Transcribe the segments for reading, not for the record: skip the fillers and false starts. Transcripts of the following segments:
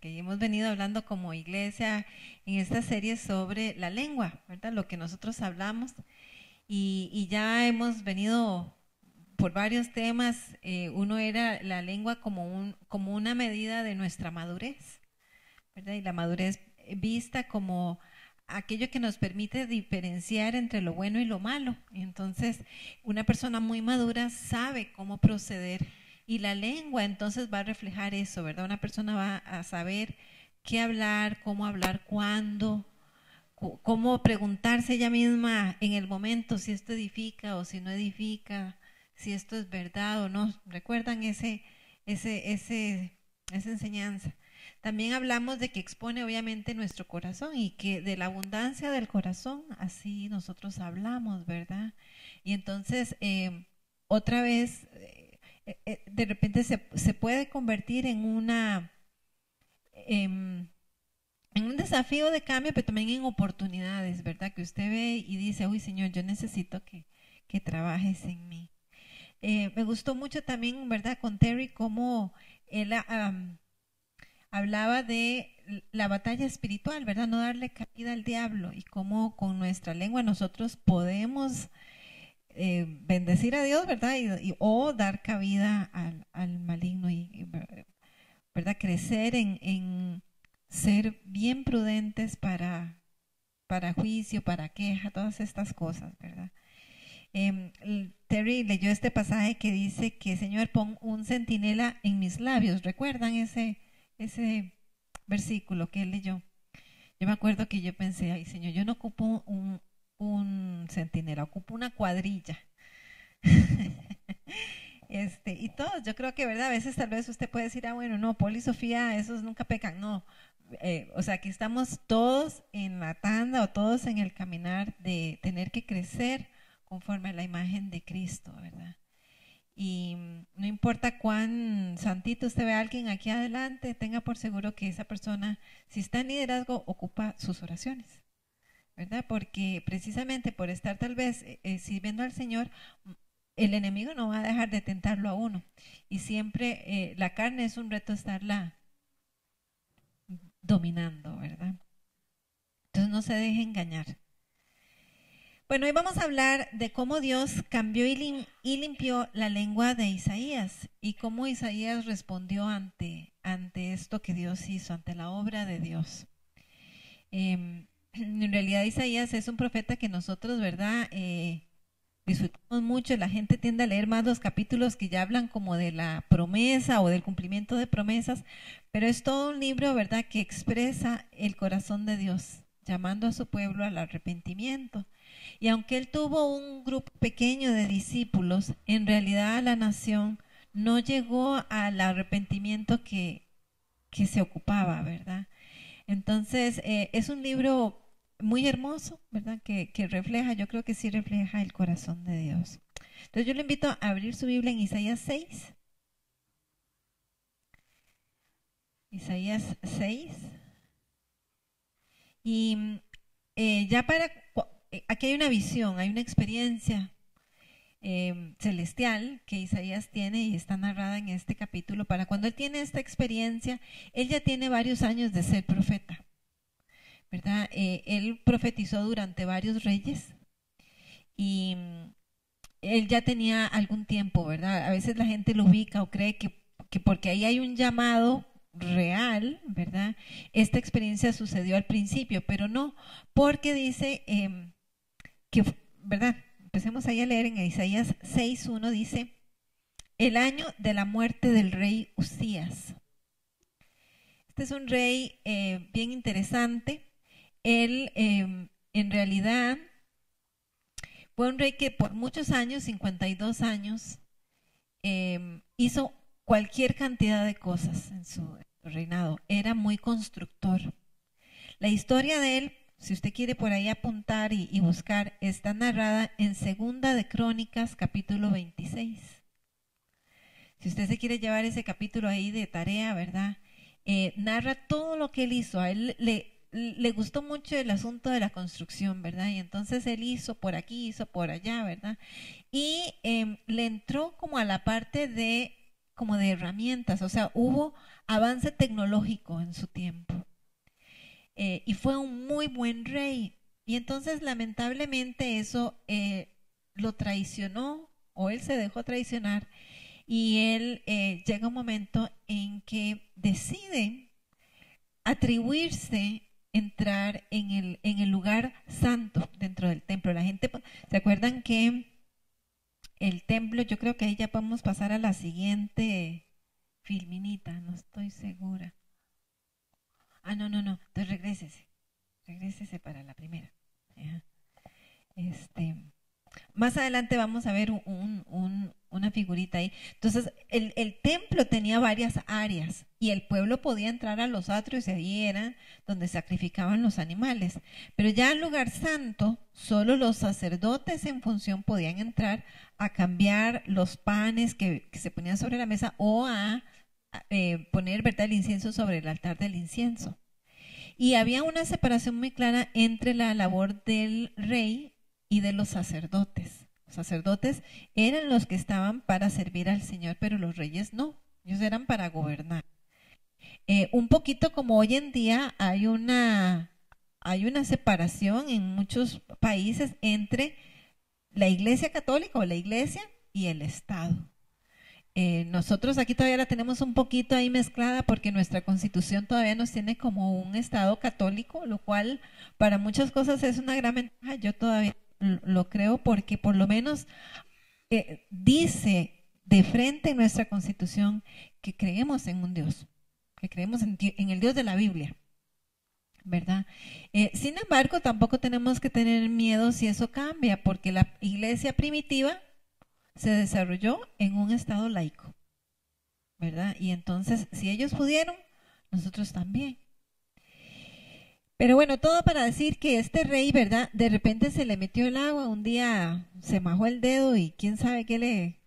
que hemos venido hablando como iglesia en esta serie sobre la lengua, ¿verdad? Lo que nosotros hablamos, y ya hemos venido por varios temas. Uno era la lengua como una medida de nuestra madurez, ¿verdad? Y la madurez vista como aquello que nos permite diferenciar entre lo bueno y lo malo. Entonces, una persona muy madura sabe cómo proceder, y la lengua entonces va a reflejar eso, ¿verdad? Una persona va a saber qué hablar, cómo hablar, cuándo, cómo preguntarse ella misma en el momento si esto edifica o si no edifica, si esto es verdad o no. ¿Recuerdan esa enseñanza? También hablamos de que expone obviamente nuestro corazón, y que de la abundancia del corazón así nosotros hablamos, ¿verdad? Y entonces otra vez de repente se puede convertir en un desafío de cambio, pero también en oportunidades, ¿verdad? Que usted ve y dice, uy Señor, yo necesito que trabajes en mí. Me gustó mucho también, ¿verdad? Con Terry, cómo él hablaba de la batalla espiritual, ¿verdad? No darle cabida al diablo, y cómo con nuestra lengua nosotros podemos bendecir a Dios, ¿verdad? O dar cabida al maligno, ¿verdad? Crecer en ser bien prudentes para juicio, para queja, todas estas cosas, ¿verdad? Terry leyó este pasaje que dice que, Señor, pon un centinela en mis labios. ¿Recuerdan ese versículo que él leyó? Yo me acuerdo que yo pensé, ay Señor, yo no ocupo un centinela, ocupo una cuadrilla. Y todos, yo creo que, ¿verdad? A veces tal vez usted puede decir, ah, bueno, no, Poli y Sofía, esos nunca pecan. No, o sea, que estamos todos en la tanda, o todos en el caminar de tener que crecer conforme a la imagen de Cristo, ¿verdad? Y no importa cuán santito usted ve a alguien aquí adelante, tenga por seguro que esa persona, si está en liderazgo, ocupa sus oraciones, ¿verdad? Porque precisamente por estar tal vez sirviendo al Señor, el enemigo no va a dejar de tentarlo a uno. Y siempre la carne es un reto estarla dominando, ¿verdad? Entonces no se deje engañar. Bueno, hoy vamos a hablar de cómo Dios cambió y limpió la lengua de Isaías, y cómo Isaías respondió ante esto que Dios hizo, ante la obra de Dios. En realidad Isaías es un profeta que nosotros, ¿verdad?, disfrutamos mucho. La gente tiende a leer más los capítulos que ya hablan como de la promesa o del cumplimiento de promesas, pero es todo un libro, ¿verdad?, que expresa el corazón de Dios, llamando a su pueblo al arrepentimiento. Y aunque él tuvo un grupo pequeño de discípulos, en realidad la nación no llegó al arrepentimiento que se ocupaba, ¿verdad? Entonces, es un libro muy hermoso, ¿verdad? Que refleja, yo creo que sí refleja el corazón de Dios. Entonces yo le invito a abrir su Biblia en Isaías 6. Isaías 6. Y ya para... Aquí hay una visión, hay una experiencia celestial que Isaías tiene, y está narrada en este capítulo. Para cuando él tiene esta experiencia, él ya tiene varios años de ser profeta, ¿verdad? Él profetizó durante varios reyes, y él ya tenía algún tiempo, ¿verdad? A veces la gente lo ubica o cree que porque ahí hay un llamado real, ¿verdad? Esta experiencia sucedió al principio, pero no, porque dice... que, ¿verdad? Empecemos ahí a leer en Isaías 6:1, dice: el año de la muerte del rey Uzías. Este es un rey bien interesante. Él en realidad fue un rey que por muchos años, 52 años, hizo cualquier cantidad de cosas en su reinado. Era muy constructor. La historia de él, si usted quiere por ahí apuntar y buscar, está narrada en Segunda de Crónicas, capítulo 26. Si usted se quiere llevar ese capítulo ahí de tarea, ¿verdad? Narra todo lo que él hizo. A él le gustó mucho el asunto de la construcción, ¿verdad? Y entonces él hizo por aquí, hizo por allá, ¿verdad? Y le entró como a la parte de como de herramientas, o sea, hubo avance tecnológico en su tiempo. Y fue un muy buen rey. Y entonces, lamentablemente, eso lo traicionó, o él se dejó traicionar, y él llega un momento en que decide atribuirse entrar en el lugar santo dentro del templo. La gente, ¿se acuerdan que el templo? Yo creo que ahí ya podemos pasar a la siguiente filminita, no estoy segura. Ah, no, entonces regrésese para la primera. Más adelante vamos a ver una figurita ahí. Entonces, el templo tenía varias áreas y el pueblo podía entrar a los atrios y ahí era donde sacrificaban los animales. Pero ya al lugar santo, solo los sacerdotes en función podían entrar a cambiar los panes que se ponían sobre la mesa o a poner, ¿verdad?, el incienso sobre el altar del incienso. Y había una separación muy clara entre la labor del rey y de los sacerdotes. Los sacerdotes eran los que estaban para servir al Señor, pero los reyes no, ellos eran para gobernar. Un poquito como hoy en día hay una separación en muchos países entre la Iglesia Católica o la Iglesia y el Estado. Nosotros aquí todavía la tenemos un poquito ahí mezclada porque nuestra Constitución todavía nos tiene como un Estado católico, lo cual para muchas cosas es una gran ventaja. Yo todavía lo creo porque por lo menos dice de frente en nuestra Constitución que creemos en un Dios, que creemos en el Dios de la Biblia, ¿verdad? Sin embargo, tampoco tenemos que tener miedo si eso cambia, porque la iglesia primitiva se desarrolló en un estado laico, ¿verdad? Y entonces, si ellos pudieron, nosotros también. Pero bueno, todo para decir que este rey, ¿verdad?, de repente se le metió el agua, un día se majó el dedo y quién sabe qué le,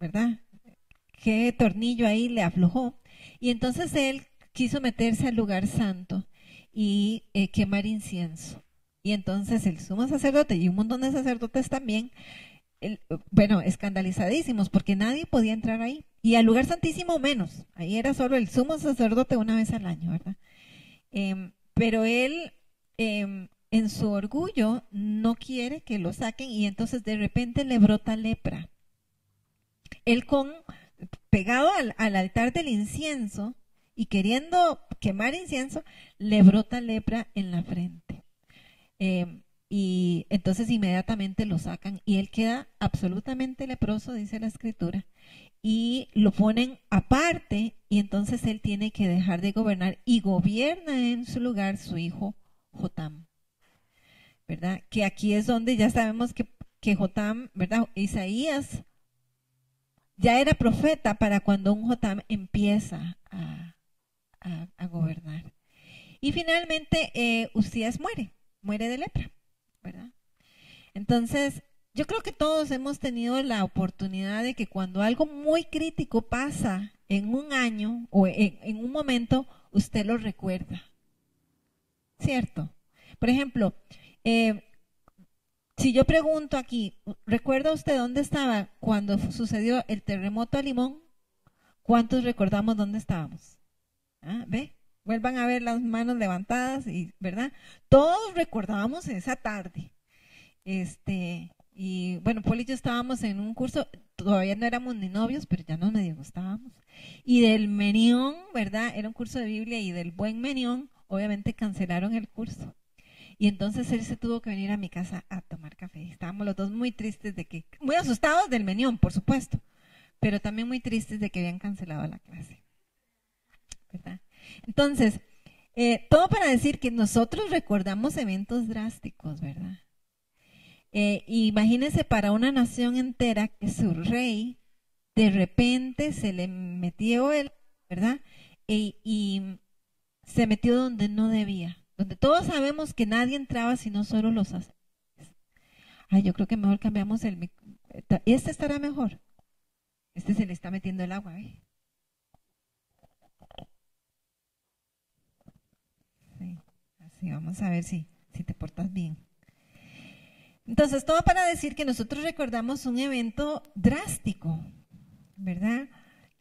¿verdad?, qué tornillo ahí le aflojó. Y entonces él quiso meterse al lugar santo y quemar incienso. Y entonces el sumo sacerdote y un montón de sacerdotes también, escandalizadísimos, porque nadie podía entrar ahí, y al lugar santísimo menos, ahí era solo el sumo sacerdote una vez al año, ¿verdad? Pero él en su orgullo no quiere que lo saquen, y entonces de repente le brota lepra. Él pegado al altar del incienso y queriendo quemar incienso, le brota lepra en la frente. Y entonces inmediatamente lo sacan y él queda absolutamente leproso, dice la escritura, y lo ponen aparte, y entonces él tiene que dejar de gobernar y gobierna en su lugar su hijo Jotam, ¿verdad? Que aquí es donde ya sabemos que Jotam, ¿verdad?, Isaías ya era profeta para cuando un Jotam empieza a gobernar. Y finalmente Uzías muere de lepra, ¿verdad? Entonces, yo creo que todos hemos tenido la oportunidad de que cuando algo muy crítico pasa en un año o en un momento, usted lo recuerda, ¿cierto? Por ejemplo, si yo pregunto aquí, ¿recuerda usted dónde estaba cuando sucedió el terremoto a Limón? ¿Cuántos recordamos dónde estábamos? ¿Ah, ve? Vuelvan a ver las manos levantadas, y, ¿verdad? Todos recordábamos esa tarde. Y bueno, Poli y yo estábamos en un curso, todavía no éramos ni novios, pero ya nos medio gustábamos. Y del Menión, ¿verdad?, era un curso de Biblia, y del buen Menión, obviamente cancelaron el curso. Y entonces él se tuvo que venir a mi casa a tomar café. Estábamos los dos muy tristes muy asustados del Menión, por supuesto, pero también muy tristes de que habían cancelado la clase, ¿verdad? Entonces, todo para decir que nosotros recordamos eventos drásticos, ¿verdad? Imagínense para una nación entera que su rey de repente se le metió ¿verdad? Y se metió donde no debía, donde todos sabemos que nadie entraba sino solo los sacerdotes. Ay, yo creo que mejor cambiamos el... Este estará mejor. Este se le está metiendo el agua, ¿eh? Sí, vamos a ver si te portas bien. Entonces, todo para decir que nosotros recordamos un evento drástico, ¿verdad?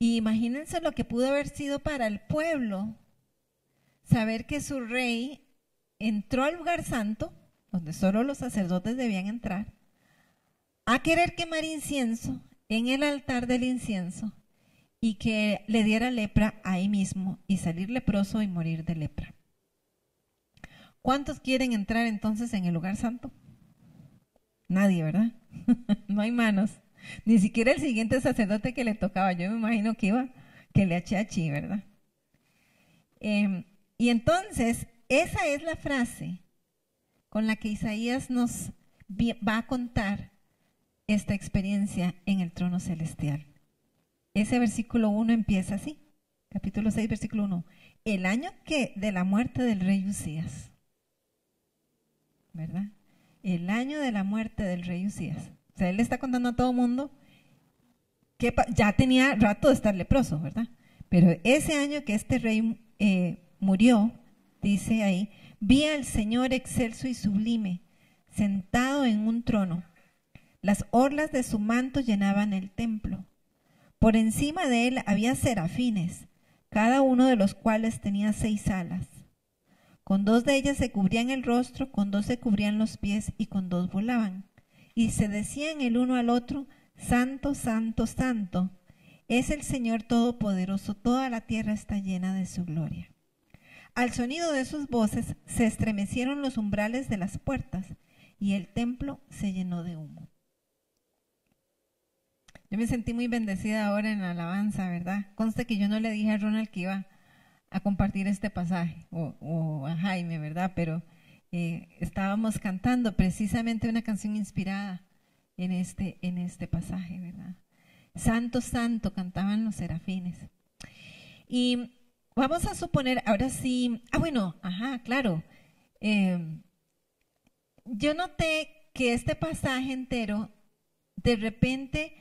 Y imagínense lo que pudo haber sido para el pueblo, saber que su rey entró al lugar santo, donde solo los sacerdotes debían entrar, a querer quemar incienso en el altar del incienso y que le diera lepra ahí mismo y salir leproso y morir de lepra. ¿Cuántos quieren entrar entonces en el lugar santo? Nadie, ¿verdad? No hay manos. Ni siquiera el siguiente sacerdote que le tocaba. Yo me imagino que iba, que le achachi, ¿verdad? Y entonces, esa es la frase con la que Isaías nos va a contar esta experiencia en el trono celestial. Ese versículo 1 empieza así, capítulo 6, versículo 1. El año que de la muerte del rey Uzías, ¿verdad? El año de la muerte del rey Uzías. O sea, él le está contando a todo mundo que ya tenía rato de estar leproso, ¿verdad? Pero ese año que este rey murió, dice ahí, vi al Señor excelso y sublime, sentado en un trono. Las orlas de su manto llenaban el templo. Por encima de él había serafines, cada uno de los cuales tenía 6 alas. Con 2 de ellas se cubrían el rostro, con 2 se cubrían los pies y con 2 volaban. Y se decían el uno al otro, Santo, Santo, Santo, es el Señor Todopoderoso, toda la tierra está llena de su gloria. Al sonido de sus voces se estremecieron los umbrales de las puertas y el templo se llenó de humo. Yo me sentí muy bendecida ahora en la alabanza, ¿verdad? Conste que yo no le dije a Ronald que iba a compartir este pasaje, o a Jaime, ¿verdad? Pero estábamos cantando precisamente una canción inspirada en este pasaje, ¿verdad? Santo, santo, cantaban los serafines. Y vamos a suponer, ahora sí, yo noté que este pasaje entero, de repente,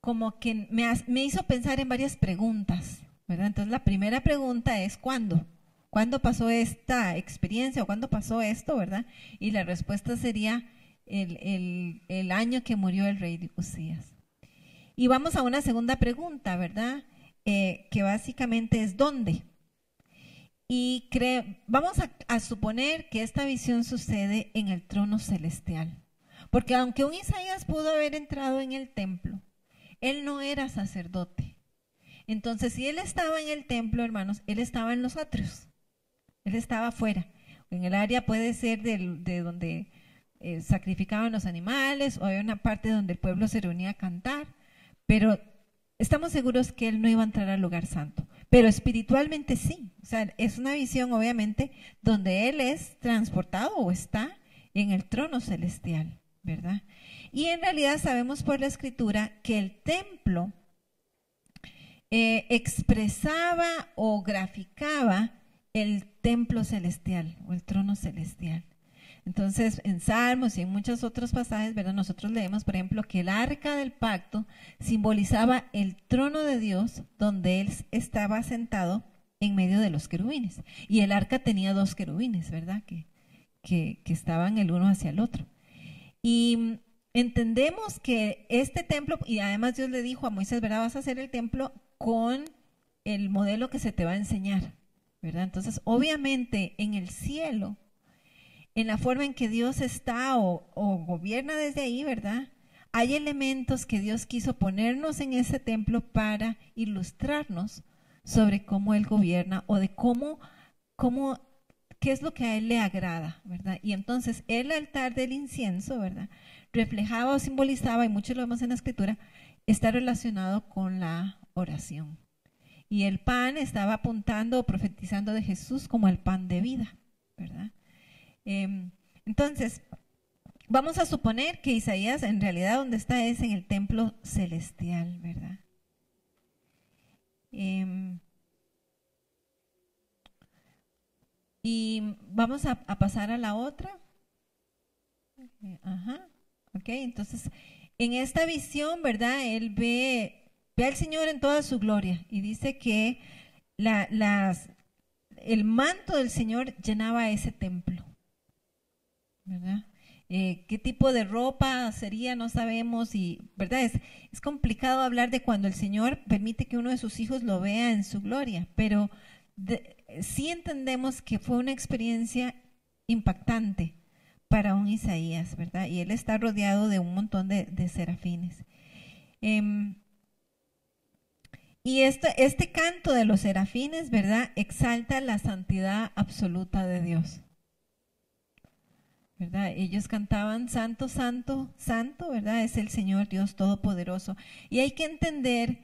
como que me hizo pensar en varias preguntas, ¿verdad? Entonces la primera pregunta es, ¿cuándo? ¿Cuándo pasó esta experiencia o cuándo pasó esto, verdad? Y la respuesta sería el año que murió el rey Uzías. Y vamos a una segunda pregunta, ¿verdad? Que básicamente es ¿dónde? Y vamos a suponer que esta visión sucede en el trono celestial. Porque aunque un Isaías pudo haber entrado en el templo, él no era sacerdote. Entonces, si él estaba en el templo, hermanos, él estaba en los atrios. Él estaba afuera, en el área puede ser de donde sacrificaban los animales, o había una parte donde el pueblo se reunía a cantar, pero estamos seguros que él no iba a entrar al lugar santo, pero espiritualmente sí. O sea, es una visión obviamente donde él es transportado o está en el trono celestial, ¿verdad? Y en realidad sabemos por la Escritura que el templo expresaba o graficaba el templo celestial o el trono celestial. Entonces, en Salmos y en muchos otros pasajes, ¿verdad? Nosotros leemos, por ejemplo, que el arca del pacto simbolizaba el trono de Dios donde él estaba sentado en medio de los querubines. Y el arca tenía 2 querubines, ¿verdad? Que estaban el uno hacia el otro. Y entendemos que este templo, y además Dios le dijo a Moisés, ¿verdad? Vas a hacer el templo con el modelo que se te va a enseñar, ¿verdad? Entonces, obviamente, en el cielo, en la forma en que Dios está o gobierna desde ahí, ¿verdad? Hay elementos que Dios quiso ponernos en ese templo para ilustrarnos sobre cómo Él gobierna o de cómo qué es lo que a Él le agrada, ¿verdad? Y entonces el altar del incienso, ¿verdad? Reflejaba o simbolizaba, y muchos lo vemos en la Escritura, está relacionado con la oración. Y el pan estaba apuntando o profetizando de Jesús como el pan de vida, ¿verdad? Entonces, vamos a suponer que Isaías en realidad donde está es en el templo celestial, ¿verdad? Y vamos a pasar a la otra. Entonces, en esta visión, ¿verdad? Él ve al Señor en toda su gloria y dice que el manto del Señor llenaba ese templo, ¿verdad? qué tipo de ropa sería, no sabemos, y verdad es complicado hablar de cuando el Señor permite que uno de sus hijos lo vea en su gloria, pero sí entendemos que fue una experiencia impactante para un Isaías, ¿verdad? Y él está rodeado de un montón de serafines. Y este canto de los serafines, ¿verdad?, exalta la santidad absoluta de Dios, ¿verdad? Ellos cantaban santo, santo, santo, ¿verdad? Es el Señor Dios Todopoderoso. Y hay que entender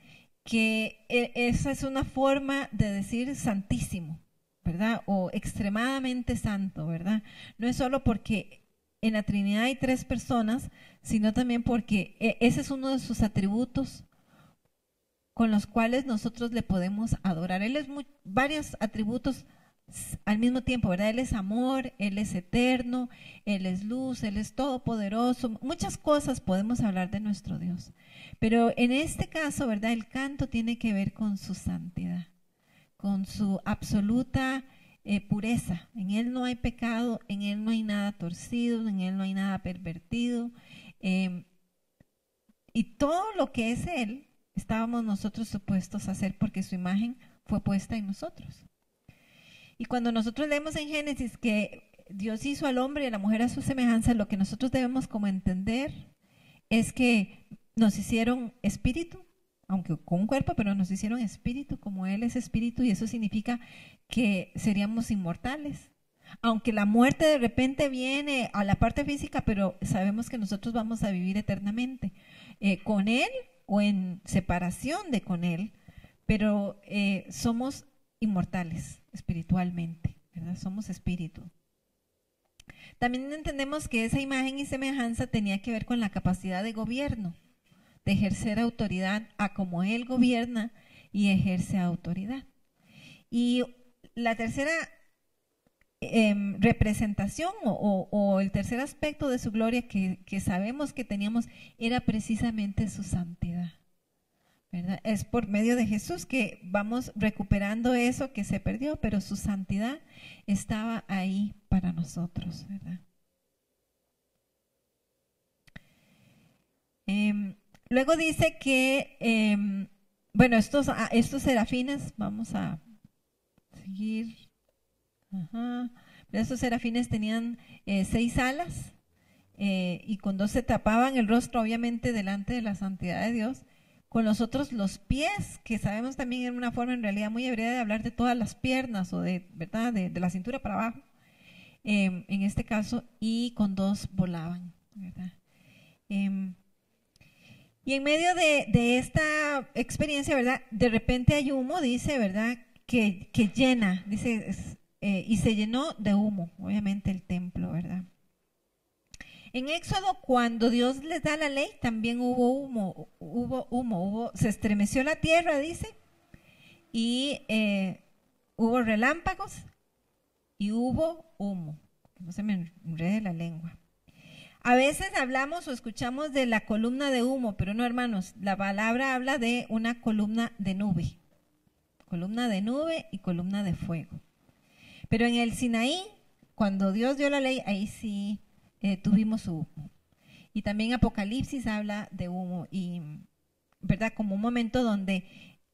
que esa es una forma de decir santísimo, ¿verdad? O extremadamente santo, ¿verdad? No es solo porque en la Trinidad hay tres personas, sino también porque ese es uno de sus atributos con los cuales nosotros le podemos adorar. Él es varios atributos al mismo tiempo, ¿verdad? Él es amor, Él es eterno, Él es luz, Él es todopoderoso. Muchas cosas podemos hablar de nuestro Dios. Pero en este caso, ¿verdad?, el canto tiene que ver con su santidad, con su absoluta pureza. En Él no hay pecado, en Él no hay nada torcido, en Él no hay nada pervertido. Y todo lo que es Él, estábamos nosotros supuestos a hacer porque su imagen fue puesta en nosotros. Y cuando nosotros leemos en Génesis que Dios hizo al hombre y a la mujer a su semejanza, lo que nosotros debemos como entender es que nos hicieron espíritu, aunque con un cuerpo, pero nos hicieron espíritu como Él es espíritu, y eso significa que seríamos inmortales. Aunque la muerte de repente viene a la parte física, pero sabemos que nosotros vamos a vivir eternamente con Él o en separación de con Él, pero somos inmortales espiritualmente, ¿verdad? Somos espíritu. También entendemos que esa imagen y semejanza tenía que ver con la capacidad de gobierno, de ejercer autoridad a como Él gobierna y ejerce autoridad. Y la tercera representación o el tercer aspecto de su gloria que sabemos que teníamos era precisamente su santidad, ¿verdad? Es por medio de Jesús que vamos recuperando eso que se perdió, pero su santidad estaba ahí para nosotros, ¿verdad? Luego dice que, bueno, estos serafines, vamos a seguir. Ajá. Estos serafines tenían 6 alas y con 2 se tapaban el rostro, obviamente delante de la santidad de Dios. Con los otros los pies, que sabemos también en una forma en realidad muy hebrea de hablar de todas las piernas o de, ¿verdad?, de la cintura para abajo, en este caso, y con 2 volaban, ¿verdad? Y en medio de esta experiencia, ¿verdad?, de repente hay humo, dice, ¿verdad?, que llena, dice... y se llenó de humo, obviamente, el templo, ¿verdad? En Éxodo, cuando Dios les da la ley, también hubo humo, se estremeció la tierra, dice, y hubo relámpagos y hubo humo. No se me enrede la lengua. A veces hablamos o escuchamos de la columna de humo, pero no, hermanos, la palabra habla de una columna de nube y columna de fuego. Pero en el Sinaí, cuando Dios dio la ley, ahí sí tuvimos humo. Y también Apocalipsis habla de humo, y, ¿verdad?, como un momento donde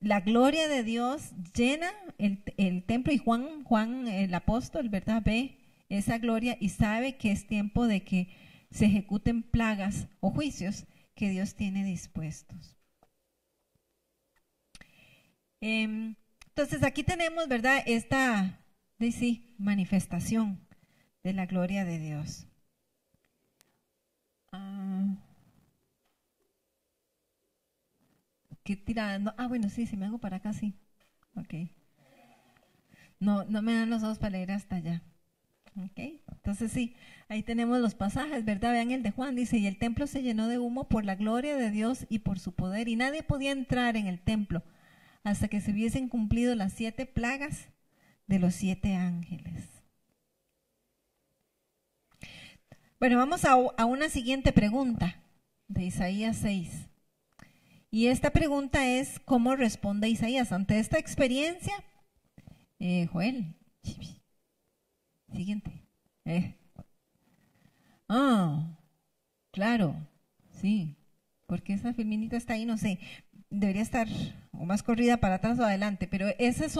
la gloria de Dios llena el templo, y Juan el apóstol, ¿verdad?, ve esa gloria y sabe que es tiempo de que se ejecuten plagas o juicios que Dios tiene dispuestos. Entonces aquí tenemos, ¿verdad?, esta... sí, manifestación de la gloria de Dios. ¿Qué tirando? Ah, bueno, sí, si me hago para acá, sí. Ok. No me dan los ojos para leer hasta allá. Ok. Entonces sí, ahí tenemos los pasajes, ¿verdad? Vean el de Juan, dice, y el templo se llenó de humo por la gloria de Dios y por su poder, y nadie podía entrar en el templo hasta que se hubiesen cumplido las 7 plagas de los 7 ángeles. Bueno, vamos a una siguiente pregunta de Isaías 6. Y esta pregunta es, ¿cómo responde Isaías ante esta experiencia? Joel, siguiente. Ah, claro, sí. Porque esa filminita está ahí, no sé, debería estar o más corrida para atrás o adelante, pero esas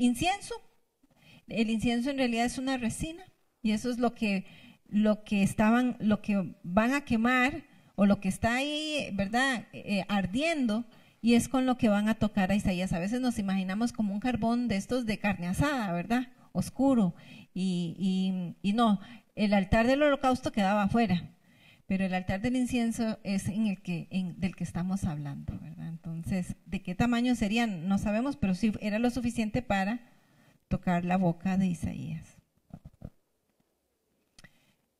incienso. El incienso en realidad es una resina y eso es lo que van a quemar o lo que está ahí, ¿verdad? Ardiendo, y es con lo que van a tocar a Isaías. A veces nos imaginamos como un carbón de estos de carne asada, ¿verdad? Oscuro, y no, el altar del holocausto quedaba afuera, pero el altar del incienso es del que estamos hablando, ¿verdad? Entonces, ¿de qué tamaño serían? No sabemos, pero sí era lo suficiente para tocar la boca de Isaías.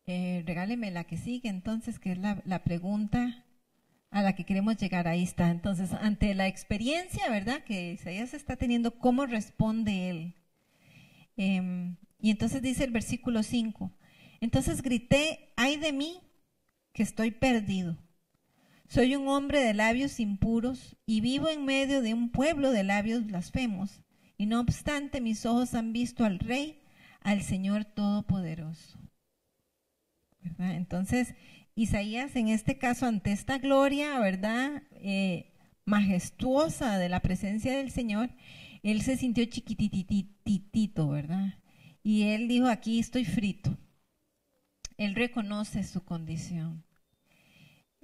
Regáleme la que sigue entonces, que es la pregunta a la que queremos llegar. Ahí está. Entonces, ante la experiencia, ¿verdad?, que Isaías está teniendo, ¿cómo responde él? Y entonces dice el versículo 5, entonces grité, ¡ay de mí! Que estoy perdido. Soy un hombre de labios impuros y vivo en medio de un pueblo de labios blasfemos, y no obstante mis ojos han visto al Rey, al Señor Todopoderoso. ¿Verdad? Entonces Isaías, en este caso, ante esta gloria, ¿verdad?, majestuosa de la presencia del Señor, él se sintió chiquitititito, ¿verdad? Y él dijo, aquí estoy frito. Él reconoce su condición.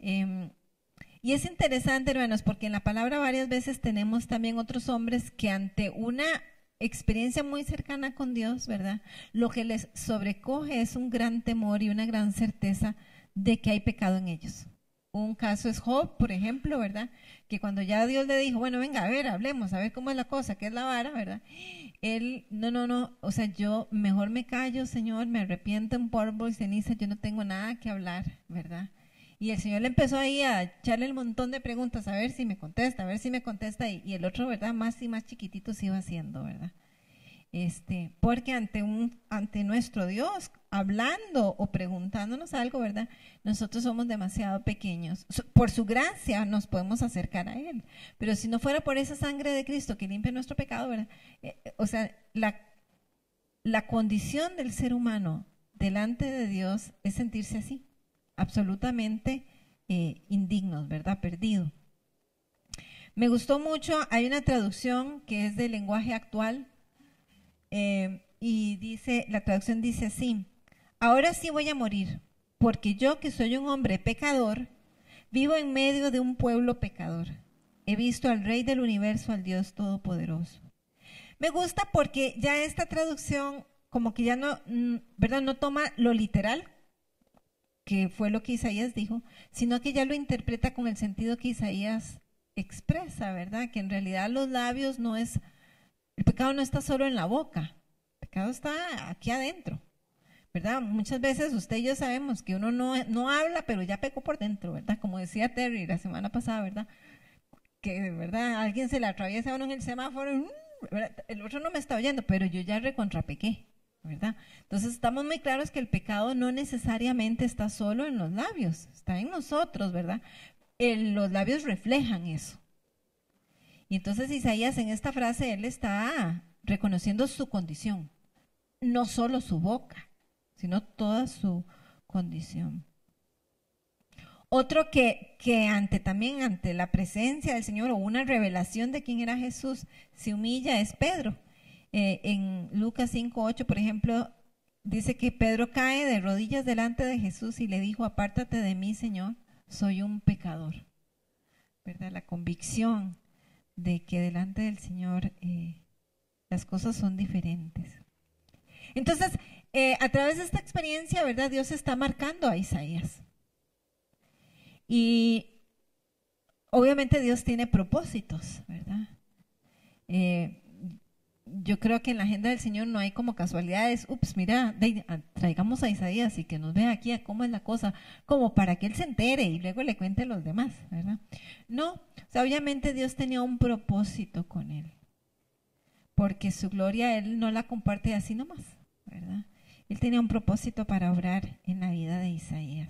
Y es interesante, hermanos, porque en la palabra varias veces tenemos también otros hombres que ante una experiencia muy cercana con Dios, ¿verdad?, lo que les sobrecoge es un gran temor y una gran certeza de que hay pecado en ellos. Un caso es Job, por ejemplo, ¿verdad?, que cuando ya Dios le dijo, bueno, venga, a ver, hablemos, a ver cómo es la cosa, qué es la vara, ¿verdad?, él, no, o sea, yo mejor me callo, Señor, me arrepiento en polvo y ceniza, yo no tengo nada que hablar, ¿verdad? Y el Señor le empezó ahí a echarle el montón de preguntas, a ver si me contesta, y el otro, ¿verdad?, más y más chiquitito se iba haciendo, ¿verdad? Porque ante nuestro Dios, hablando o preguntándonos algo, ¿verdad?, nosotros somos demasiado pequeños. Por su gracia nos podemos acercar a Él, pero si no fuera por esa sangre de Cristo que limpia nuestro pecado, ¿verdad?, o sea, la condición del ser humano delante de Dios es sentirse así, absolutamente indignos, ¿verdad?, perdido. Me gustó mucho, hay una traducción que es del lenguaje actual, y dice, la traducción dice así: ahora sí voy a morir, porque yo, que soy un hombre pecador, vivo en medio de un pueblo pecador. He visto al Rey del universo, al Dios Todopoderoso. Me gusta porque ya esta traducción como que ya no, ¿verdad?, no toma lo literal, que fue lo que Isaías dijo, sino que ya lo interpreta con el sentido que Isaías expresa, ¿verdad? Que en realidad los labios no es, el pecado no está solo en la boca, el pecado está aquí adentro, ¿verdad? Muchas veces usted y yo sabemos que uno no habla, pero ya pecó por dentro, ¿verdad? Como decía Terry la semana pasada, ¿verdad?, que, ¿verdad?, alguien se le atraviesa a uno en el semáforo, ¿verdad?, el otro no me está oyendo, pero yo ya recontrapequé, ¿verdad? Entonces estamos muy claros que el pecado no necesariamente está solo en los labios, está en nosotros, ¿verdad? Los labios reflejan eso. Y entonces Isaías, en esta frase, él está reconociendo su condición, no solo su boca, sino toda su condición. Otro que ante la presencia del Señor o una revelación de quién era Jesús se humilla es Pedro. En Lucas 5:8, por ejemplo, dice que Pedro cae de rodillas delante de Jesús y le dijo, apártate de mí, Señor, soy un pecador, ¿verdad? La convicción de que delante del Señor las cosas son diferentes. Entonces, a través de esta experiencia, ¿verdad?, Dios está marcando a Isaías. Y obviamente Dios tiene propósitos, ¿verdad? Yo creo que en la agenda del Señor no hay como casualidades, mira, traigamos a Isaías y que nos vea aquí a cómo es la cosa, como para que él se entere y luego le cuente a los demás, ¿verdad? No, o sea, obviamente Dios tenía un propósito con él, porque su gloria él no la comparte así nomás, ¿verdad? Él tenía un propósito para obrar en la vida de Isaías.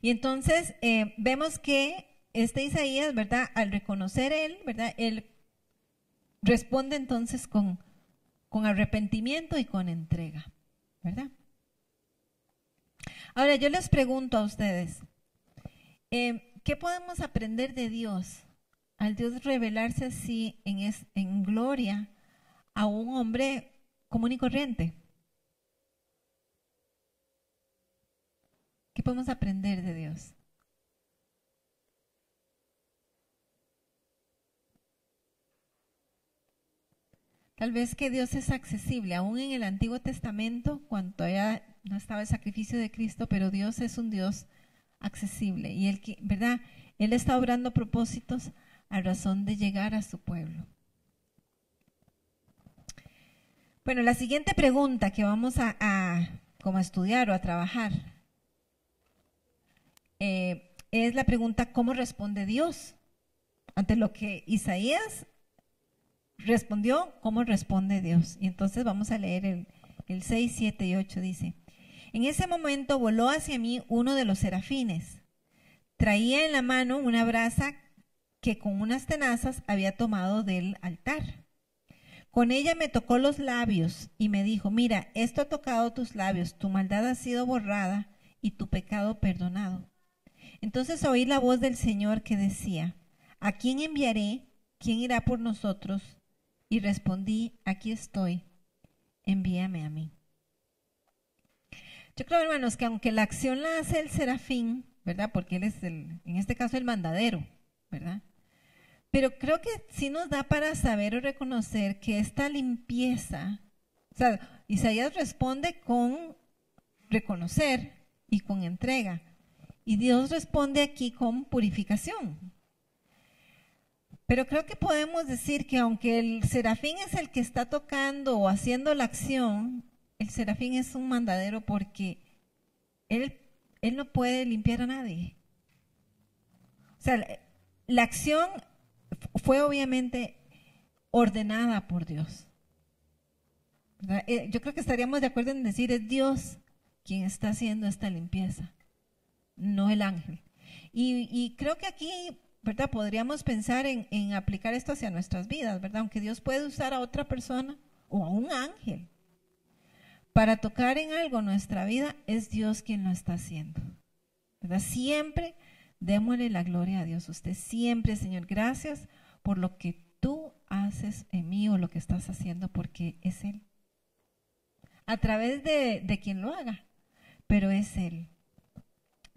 Y entonces vemos que este Isaías, ¿verdad?, al reconocer él, ¿verdad?, él responde entonces con arrepentimiento y con entrega, ¿verdad? Ahora, yo les pregunto a ustedes, ¿qué podemos aprender de Dios? Al Dios revelarse así en gloria a un hombre común y corriente. ¿Qué podemos aprender de Dios? Tal vez que Dios es accesible, aún en el Antiguo Testamento, cuando todavía no estaba el sacrificio de Cristo, pero Dios es un Dios accesible. Y Él, ¿verdad? Él está obrando propósitos a razón de llegar a su pueblo. Bueno, la siguiente pregunta que vamos a estudiar o a trabajar es la pregunta ¿cómo responde Dios? Ante lo que Isaías respondió, ¿cómo responde Dios? Y entonces vamos a leer el 6, 7 y 8, dice: en ese momento voló hacia mí uno de los serafines. Traía en la mano una brasa que con unas tenazas había tomado del altar. Con ella me tocó los labios y me dijo: mira, esto ha tocado tus labios, tu maldad ha sido borrada y tu pecado perdonado. Entonces oí la voz del Señor que decía: ¿a quién enviaré? ¿Quién irá por nosotros? Y respondí: aquí estoy, envíame a mí. Yo creo, hermanos, que aunque la acción la hace el serafín, ¿verdad? Porque él es, en este caso, el mandadero, ¿verdad? Pero creo que sí nos da para saber o reconocer que esta limpieza, o sea, Isaías responde con reconocer y con entrega. Y Dios responde aquí con purificación. Pero creo que podemos decir que aunque el serafín es el que está tocando o haciendo la acción, el serafín es un mandadero porque él no puede limpiar a nadie. O sea, la acción fue obviamente ordenada por Dios, ¿verdad? Yo creo que estaríamos de acuerdo en decir es Dios quien está haciendo esta limpieza, no el ángel. Y creo que aquí, ¿verdad?, podríamos pensar en aplicar esto hacia nuestras vidas, ¿verdad? Aunque Dios puede usar a otra persona o a un ángel para tocar en algo nuestra vida, es Dios quien lo está haciendo, ¿verdad? Siempre démosle la gloria a Dios. Usted siempre: Señor, gracias por lo que tú haces en mí o lo que estás haciendo, porque es Él. A través de quien lo haga, pero es Él,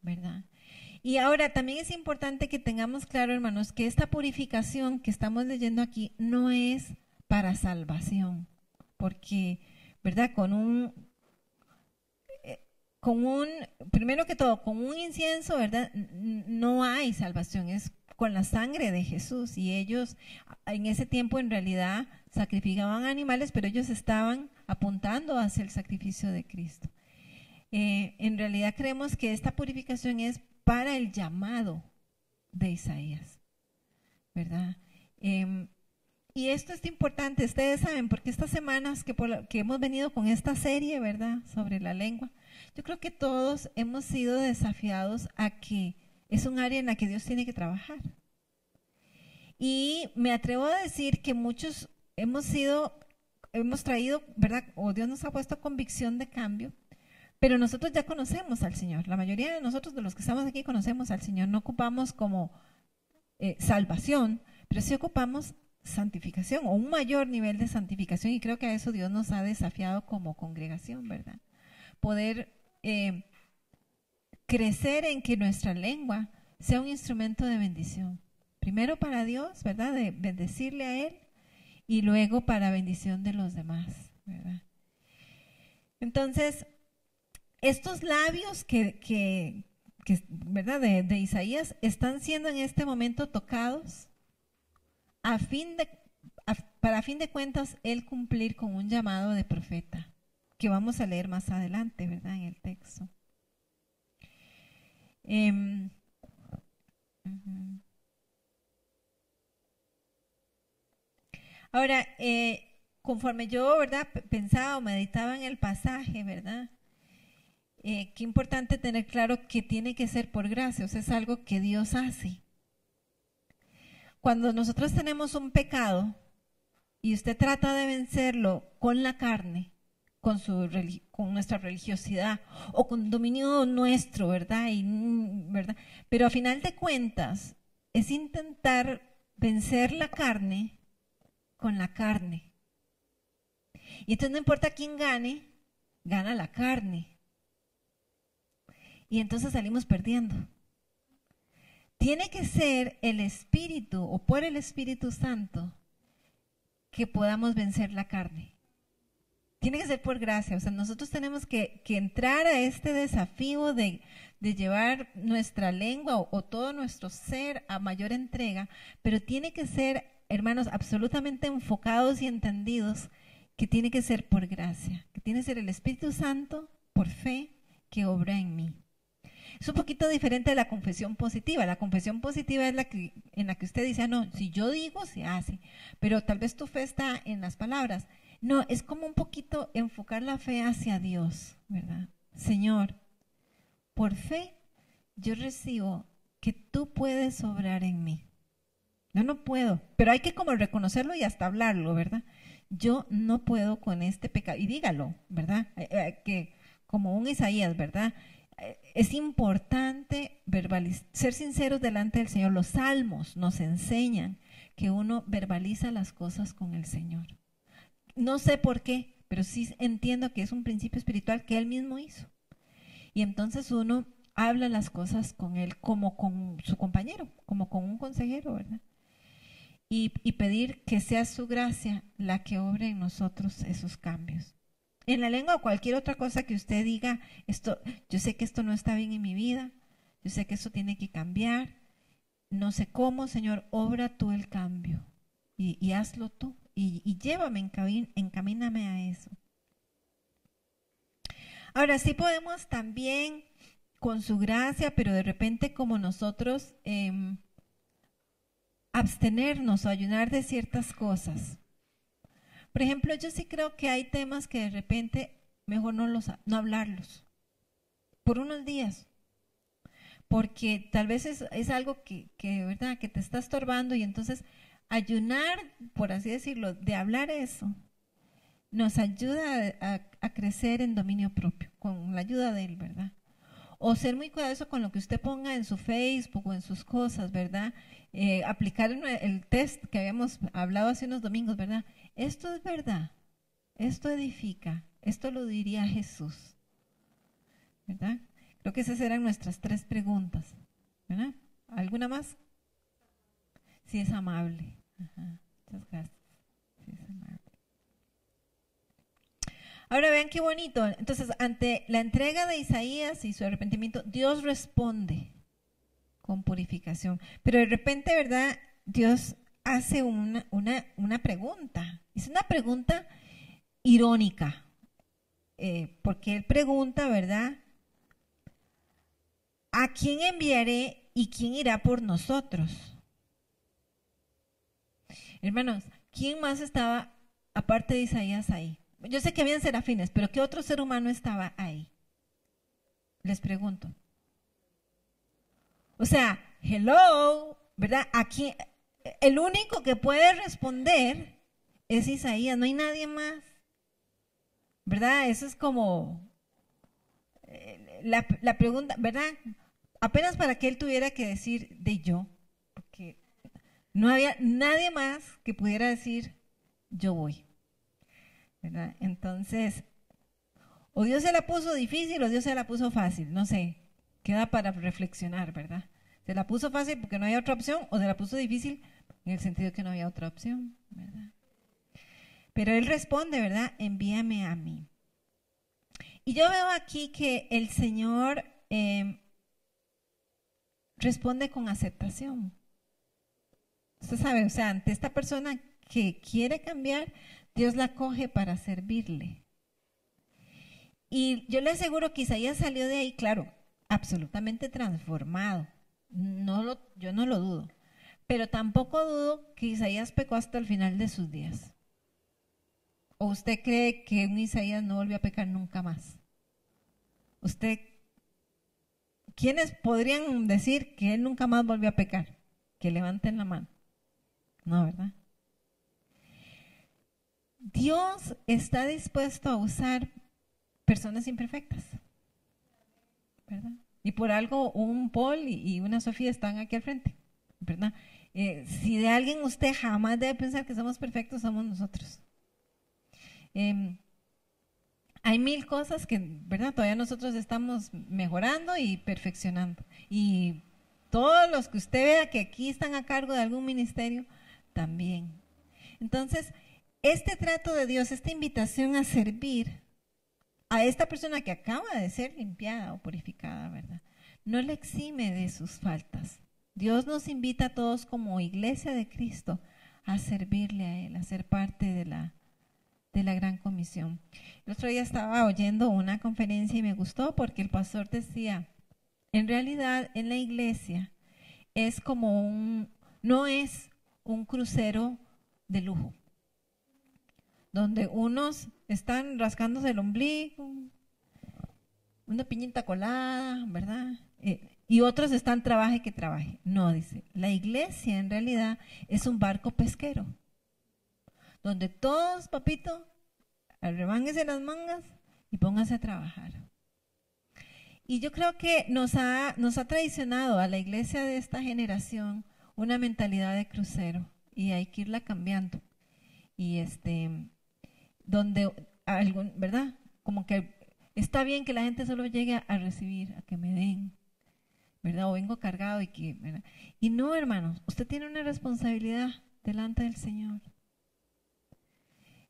¿verdad? Y ahora también es importante que tengamos claro, hermanos, que esta purificación que estamos leyendo aquí no es para salvación, porque, ¿verdad?, primero que todo, con un incienso, ¿verdad?, no hay salvación, es con la sangre de Jesús. Y ellos en ese tiempo en realidad sacrificaban animales, pero ellos estaban apuntando hacia el sacrificio de Cristo. En realidad creemos que esta purificación es para el llamado de Isaías, ¿verdad? Y esto es importante, ustedes saben, porque estas semanas que hemos venido con esta serie, ¿verdad?, sobre la lengua, yo creo que todos hemos sido desafiados a que es un área en la que Dios tiene que trabajar. Y me atrevo a decir que muchos hemos traído, ¿verdad?, o Dios nos ha puesto convicción de cambio, pero nosotros ya conocemos al Señor. La mayoría de nosotros, de los que estamos aquí, conocemos al Señor. No ocupamos como salvación, pero sí ocupamos santificación o un mayor nivel de santificación, y creo que a eso Dios nos ha desafiado como congregación, ¿verdad? Poder crecer en que nuestra lengua sea un instrumento de bendición. Primero para Dios, ¿verdad?, de bendecirle a Él, y luego para bendición de los demás, ¿verdad? Entonces, estos labios que ¿verdad?, de Isaías están siendo en este momento tocados para a fin de cuentas él cumplir con un llamado de profeta que vamos a leer más adelante, ¿verdad?, en el texto. Ahora, conforme yo, ¿verdad?, pensaba o meditaba en el pasaje, ¿verdad?, qué importante tener claro que tiene que ser por gracia, o sea, es algo que Dios hace. Cuando nosotros tenemos un pecado y usted trata de vencerlo con la carne, con nuestra religiosidad o con dominio nuestro, ¿verdad? Pero a final de cuentas es intentar vencer la carne con la carne. Y entonces no importa quién gane, gana la carne. Y entonces salimos perdiendo. Tiene que ser el Espíritu o por el Espíritu Santo que podamos vencer la carne. Tiene que ser por gracia, o sea, nosotros tenemos que entrar a este desafío de llevar nuestra lengua o todo nuestro ser a mayor entrega, pero tiene que ser, hermanos, absolutamente enfocados y entendidos que tiene que ser por gracia, que tiene que ser el Espíritu Santo por fe que obra en mí. Es un poquito diferente de la confesión positiva. La confesión positiva es la que, en la que usted dice, ah, no, si yo digo, se hace, pero tal vez tu fe está en las palabras. No, es como un poquito enfocar la fe hacia Dios, ¿verdad? Señor, por fe yo recibo que tú puedes obrar en mí. Yo no puedo, pero hay que como reconocerlo y hasta hablarlo, ¿verdad? Yo no puedo con este pecado, y dígalo, ¿verdad? Que como un Isaías, ¿verdad? Es importante ser sinceros delante del Señor. Los salmos nos enseñan que uno verbaliza las cosas con el Señor. No sé por qué, pero sí entiendo que es un principio espiritual que Él mismo hizo. Y entonces uno habla las cosas con Él como con su compañero, como con un consejero, ¿verdad? Y pedir que sea su gracia la que obre en nosotros esos cambios. En la lengua o cualquier otra cosa que usted diga, esto, yo sé que esto no está bien en mi vida, yo sé que esto tiene que cambiar, no sé cómo, Señor, obra tú el cambio y hazlo tú y llévame, encamíname a eso. Ahora sí podemos también con su gracia, pero de repente como nosotros abstenernos o ayunar de ciertas cosas. Por ejemplo, yo sí creo que hay temas que de repente mejor no hablarlos por unos días, porque tal vez es algo que de verdad que te está estorbando, y entonces ayunar, por así decirlo, de hablar eso, nos ayuda a crecer en dominio propio, con la ayuda de Él, ¿verdad? O ser muy cuidadoso con lo que usted ponga en su Facebook o en sus cosas, ¿verdad? Aplicar el test que habíamos hablado hace unos domingos, ¿verdad? Esto es verdad, esto edifica, esto lo diría Jesús, ¿verdad? Creo que esas eran nuestras 3 preguntas, ¿verdad? ¿Alguna más? Sí, es amable. Ajá, muchas gracias. Sí, es amable. Ahora vean qué bonito. Entonces, ante la entrega de Isaías y su arrepentimiento, Dios responde con purificación. Pero de repente, ¿verdad? Dios hace una pregunta. Es una pregunta irónica. Porque Él pregunta, ¿verdad? ¿A quién enviaré y quién irá por nosotros? Hermanos, ¿quién más estaba aparte de Isaías ahí? Yo sé que habían serafines, pero ¿qué otro ser humano estaba ahí? Les pregunto. O sea, hello, ¿verdad? Aquí el único que puede responder es Isaías, no hay nadie más, ¿verdad? Eso es como la pregunta, ¿verdad? Apenas para que él tuviera que decir de yo. No había nadie más que pudiera decir, yo voy, ¿verdad? Entonces, o Dios se la puso difícil o Dios se la puso fácil, no sé, queda para reflexionar, ¿verdad? Se la puso fácil porque no había otra opción, o se la puso difícil en el sentido que no había otra opción, ¿verdad? Pero Él responde, ¿verdad? Envíame a mí. Y yo veo aquí que el Señor responde con aceptación. Usted sabe, o sea, ante esta persona que quiere cambiar, Dios la coge para servirle. Y yo le aseguro que Isaías salió de ahí, claro, absolutamente transformado. Yo no lo dudo. Pero tampoco dudo que Isaías pecó hasta el final de sus días. ¿O usted cree que un Isaías no volvió a pecar nunca más? ¿Quiénes podrían decir que él nunca más volvió a pecar? Que levanten la mano. No, ¿verdad? Dios está dispuesto a usar personas imperfectas, ¿verdad? Y por algo un Paul y una Sofía están aquí al frente, ¿verdad? Si de alguien usted jamás debe pensar que somos perfectos, somos nosotros. Hay mil cosas que, ¿verdad?, todavía nosotros estamos mejorando y perfeccionando. Y todos los que usted vea que aquí están a cargo de algún ministerio, también. Entonces, este trato de Dios, esta invitación a servir a esta persona que acaba de ser limpiada o purificada, ¿verdad?, no le exime de sus faltas. Dios nos invita a todos como iglesia de Cristo a servirle a Él, a ser parte de la gran comisión. El otro día estaba oyendo una conferencia y me gustó porque el pastor decía, en realidad en la iglesia es como no es un crucero de lujo, donde unos están rascándose el ombligo, una piñita colada, ¿verdad?, y otros están trabaje que trabaje. No, dice, la iglesia en realidad es un barco pesquero, donde todos, papito, arremánguense las mangas y pónganse a trabajar. Y yo creo que nos ha traicionado a la iglesia de esta generación una mentalidad de crucero, y hay que irla cambiando. Y donde, ¿verdad?, como que está bien que la gente solo llegue a recibir, a que me den, ¿verdad?, o vengo cargado y que, ¿verdad? Y no, hermanos, usted tiene una responsabilidad delante del Señor.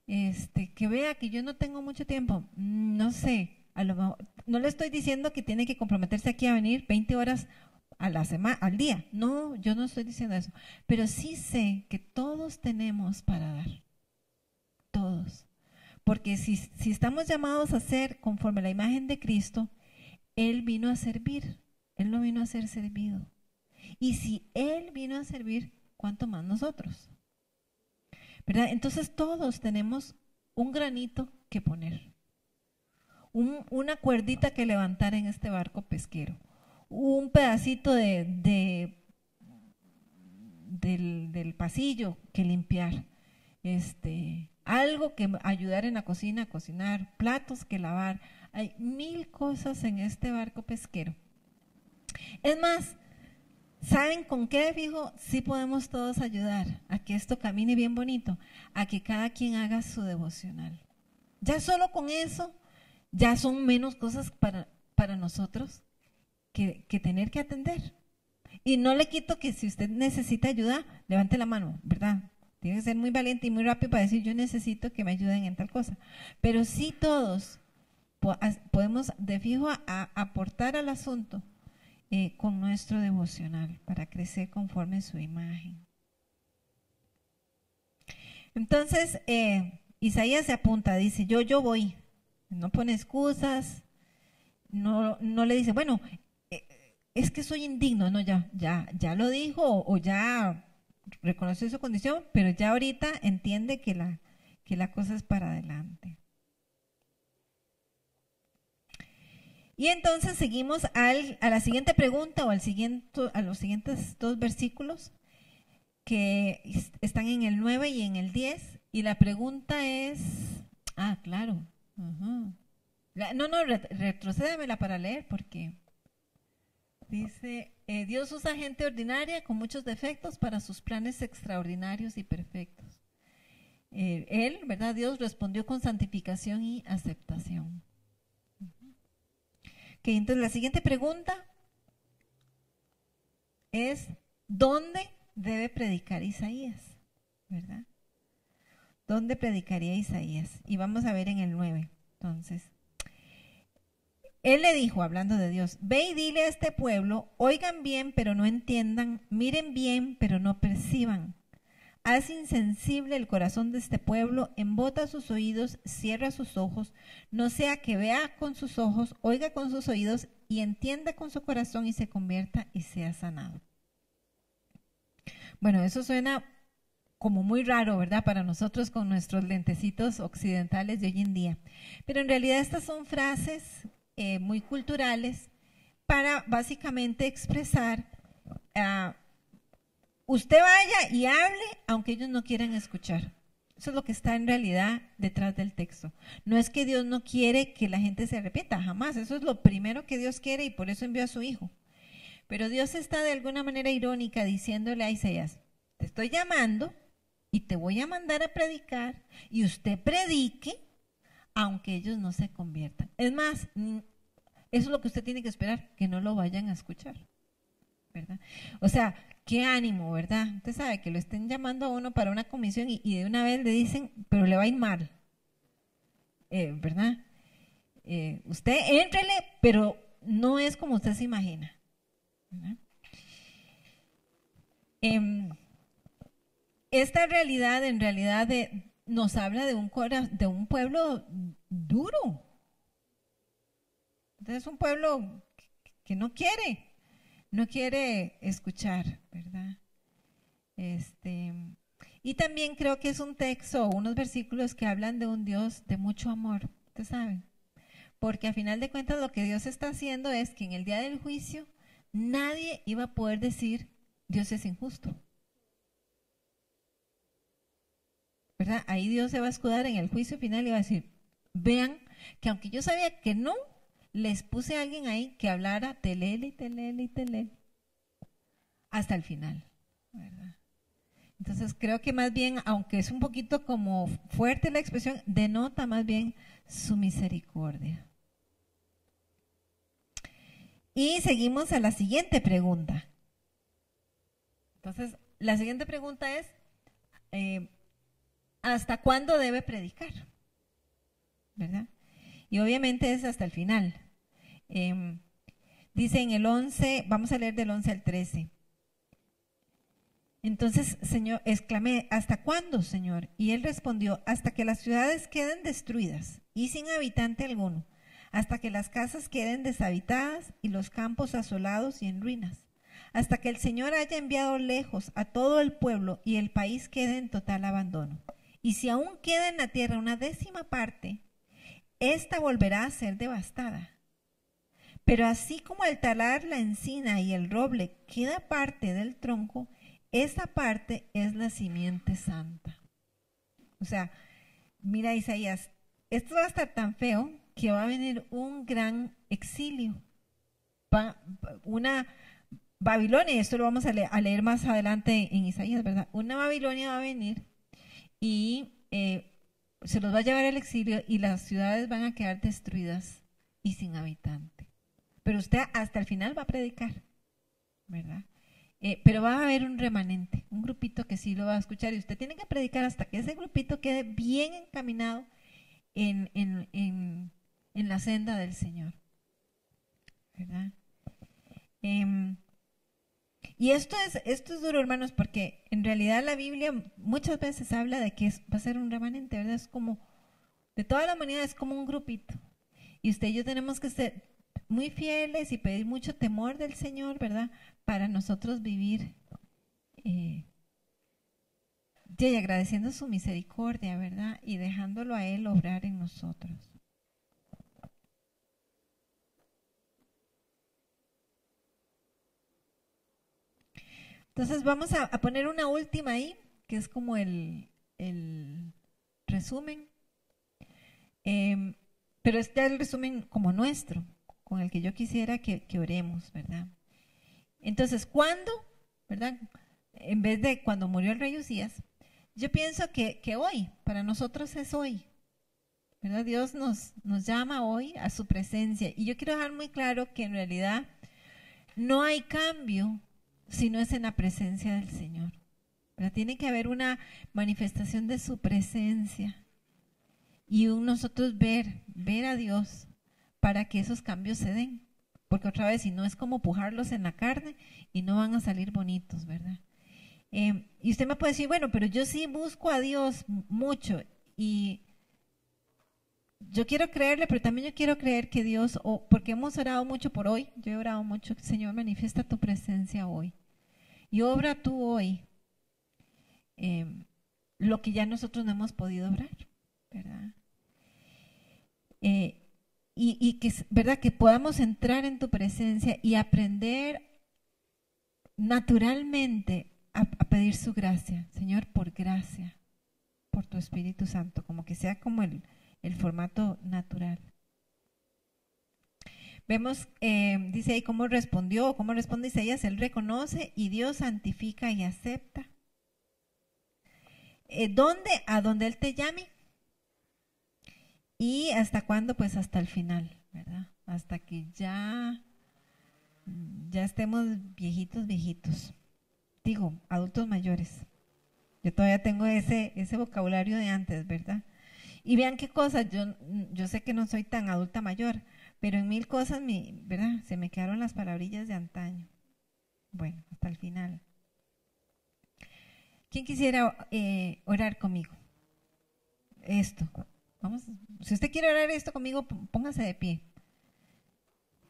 Que vea que yo no tengo mucho tiempo, no sé, a lo mejor, no le estoy diciendo que tiene que comprometerse aquí a venir 20 horas a la semana, al día, no, yo no estoy diciendo eso, pero sí sé que todos tenemos para dar, todos, porque si estamos llamados a ser conforme a la imagen de Cristo, Él vino a servir, Él no vino a ser servido, y si Él vino a servir, ¿cuánto más nosotros? ¿Verdad? Entonces todos tenemos un granito que poner, una cuerdita que levantar en este barco pesquero, un pedacito del pasillo que limpiar, algo que ayudar en la cocina a cocinar, platos que lavar. Hay mil cosas en este barco pesquero. Es más, ¿saben con qué de fijo? Sí podemos todos ayudar a que esto camine bien bonito, a que cada quien haga su devocional. Ya solo con eso, ya son menos cosas para nosotros que tener que atender. Y no le quito que si usted necesita ayuda, levante la mano, ¿verdad? Tiene que ser muy valiente y muy rápido para decir, yo necesito que me ayuden en tal cosa. Pero sí todos podemos de fijo aportar al asunto. Con nuestro devocional para crecer conforme su imagen. Entonces, Isaías se apunta, dice, yo voy. No pone excusas, no le dice, bueno, es que soy indigno, no, ya lo dijo o ya reconoció su condición, pero ya ahorita entiende que la cosa es para adelante. Y entonces seguimos a la siguiente pregunta o a los siguientes dos versículos que están en el 9 y en el 10. Y la pregunta es, claro, uh-huh. Retrocédamela para leer porque dice, Dios usa gente ordinaria con muchos defectos para sus planes extraordinarios y perfectos. Él, ¿verdad? Dios respondió con santificación y aceptación. Entonces la siguiente pregunta es, ¿dónde debe predicar Isaías? ¿Verdad? ¿Dónde predicaría Isaías? Y vamos a ver en el 9. Entonces, él le dijo, hablando de Dios, ve y dile a este pueblo, oigan bien pero no entiendan, miren bien pero no perciban. Haz insensible el corazón de este pueblo, embota sus oídos, cierra sus ojos, no sea que vea con sus ojos, oiga con sus oídos y entienda con su corazón y se convierta y sea sanado. Bueno, eso suena como muy raro, ¿verdad?, para nosotros con nuestros lentecitos occidentales de hoy en día. Pero en realidad estas son frases muy culturales para básicamente expresar... usted vaya y hable, aunque ellos no quieran escuchar. Eso es lo que está en realidad detrás del texto. No es que Dios no quiere que la gente se arrepienta, jamás. Eso es lo primero que Dios quiere y por eso envió a su Hijo. Pero Dios está de alguna manera irónica diciéndole a Isaías, te estoy llamando y te voy a mandar a predicar y usted predique aunque ellos no se conviertan. Es más, eso es lo que usted tiene que esperar, que no lo vayan a escuchar, ¿verdad? O sea, qué ánimo, ¿verdad? Usted sabe que lo estén llamando a uno para una comisión y de una vez le dicen, pero le va a ir mal, ¿verdad? Usted éntrele, pero no es como usted se imagina, ¿verdad? Esta realidad en realidad nos habla de un pueblo duro. Entonces es un pueblo que no quiere escuchar, ¿verdad? Y también creo que es un texto, unos versículos que hablan de un Dios de mucho amor, ustedes saben, porque a final de cuentas lo que Dios está haciendo es que en el día del juicio nadie iba a poder decir Dios es injusto, ¿verdad? Ahí Dios se va a escudar en el juicio final y va a decir, vean que aunque yo sabía que no, les puse a alguien ahí que hablara telele y telele y telele hasta el final, ¿verdad? Entonces creo que más bien, aunque es un poquito como fuerte la expresión, denota más bien su misericordia. Y seguimos a la siguiente pregunta. Entonces la siguiente pregunta es, ¿hasta cuándo debe predicar? ¿Verdad? Y obviamente es hasta el final. Dice en el 11, vamos a leer del 11 al 13. Entonces, Señor, exclamé, ¿hasta cuándo, Señor? Y él respondió, hasta que las ciudades queden destruidas y sin habitante alguno, hasta que las casas queden deshabitadas y los campos asolados y en ruinas, hasta que el Señor haya enviado lejos a todo el pueblo y el país quede en total abandono. Y si aún queda en la tierra una 10ª parte, esta volverá a ser devastada. Pero así como al talar la encina y el roble queda parte del tronco, esa parte es la simiente santa. O sea, mira Isaías, esto va a estar tan feo que va a venir un gran exilio, una Babilonia, y esto lo vamos a leer más adelante en Isaías, ¿verdad? Una Babilonia va a venir y se los va a llevar al exilio y las ciudades van a quedar destruidas y sin habitante. Pero usted hasta el final va a predicar, ¿verdad? Pero va a haber un remanente, un grupito que sí lo va a escuchar y usted tiene que predicar hasta que ese grupito quede bien encaminado en la senda del Señor, ¿verdad? Y esto es duro, hermanos, porque en realidad la Biblia muchas veces habla de que va a ser un remanente, ¿verdad? Es como, de toda la humanidad es como un grupito. Y usted y yo tenemos que ser muy fieles y pedir mucho temor del Señor, ¿verdad? Para nosotros vivir y agradeciendo su misericordia, ¿verdad? Y dejándolo a Él obrar en nosotros. Entonces vamos a poner una última ahí, que es como el resumen, pero es ya el resumen como nuestro, con el que yo quisiera que oremos, ¿verdad? Entonces, ¿cuándo? ¿Verdad? En vez de cuando murió el rey Uzías, yo pienso que hoy, para nosotros es hoy, ¿verdad? Dios nos llama hoy a su presencia y yo quiero dejar muy claro que en realidad no hay cambio si no es en la presencia del Señor, ¿verdad? Tiene que haber una manifestación de su presencia y nosotros ver a Dios para que esos cambios se den, porque otra vez si no es como pujarlos en la carne y no van a salir bonitos, ¿verdad? Y usted me puede decir, bueno, pero yo sí busco a Dios mucho y yo quiero creerle, pero también yo quiero creer que Dios, porque hemos orado mucho por hoy, yo he orado mucho, Señor, manifiesta tu presencia hoy y obra tú hoy lo que ya nosotros no hemos podido obrar, ¿verdad? Y que, ¿verdad? Que podamos entrar en tu presencia y aprender naturalmente a pedir su gracia, Señor, por gracia. por tu Espíritu Santo, como que sea como el formato natural. Vemos, dice ahí cómo respondió, cómo responde Isaías, él reconoce y Dios santifica y acepta. ¿Dónde? A donde Él te llame. ¿Y hasta cuándo? Pues hasta el final, ¿verdad? Hasta que ya estemos viejitos. Digo, adultos mayores. Yo todavía tengo ese vocabulario de antes, ¿verdad? Y vean qué cosas, yo sé que no soy tan adulta mayor, pero en mil cosas, ¿verdad? Se me quedaron las palabrillas de antaño. Bueno, hasta el final. ¿Quién quisiera orar conmigo? Esto. Vamos, si usted quiere orar esto conmigo, póngase de pie.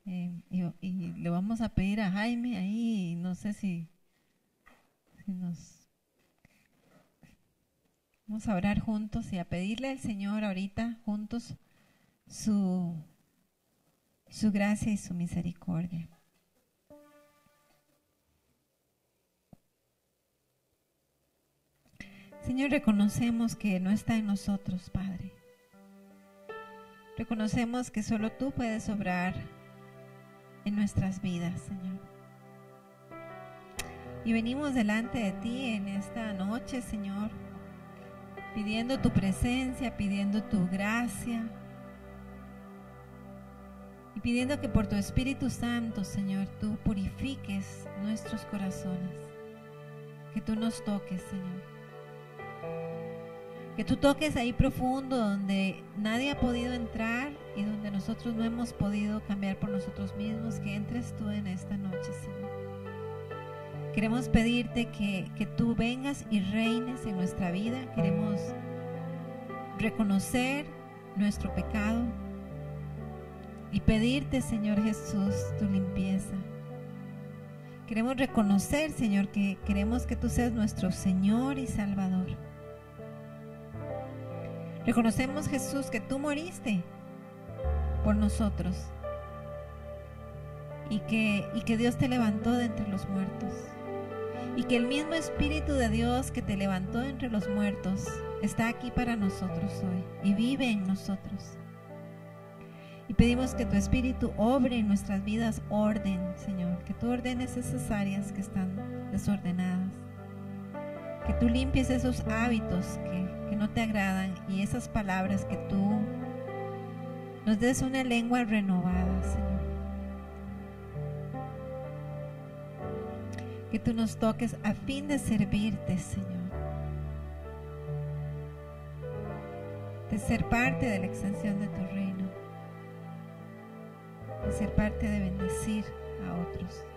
Y le vamos a pedir a Jaime ahí, no sé si nos... Vamos a orar juntos y a pedirle al Señor ahorita juntos su gracia y su misericordia. Señor, reconocemos que no está en nosotros, Padre. Reconocemos que solo tú puedes obrar en nuestras vidas, Señor. Y venimos delante de ti en esta noche, Señor, pidiendo tu presencia, pidiendo tu gracia y pidiendo que por tu Espíritu Santo, Señor, tú purifiques nuestros corazones, que tú nos toques, Señor. Que tú toques ahí profundo donde nadie ha podido entrar y donde nosotros no hemos podido cambiar por nosotros mismos, que entres tú en esta noche, Señor. Queremos pedirte que tú vengas y reines en nuestra vida. Queremos reconocer nuestro pecado y pedirte, Señor Jesús, tu limpieza. Queremos reconocer, Señor, que queremos que tú seas nuestro Señor y Salvador. Reconocemos, Jesús, que tú moriste por nosotros y que Dios te levantó de entre los muertos y que el mismo Espíritu de Dios que te levantó de entre los muertos está aquí para nosotros hoy y vive en nosotros. Y pedimos que tu Espíritu obre en nuestras vidas orden, Señor, que tú ordenes esas áreas que están desordenadas, que tú limpies esos hábitos que no te agradan y esas palabras, que tú nos des una lengua renovada, Señor. Que tú nos toques a fin de servirte, Señor. De ser parte de la extensión de tu reino. De ser parte de bendecir a otros.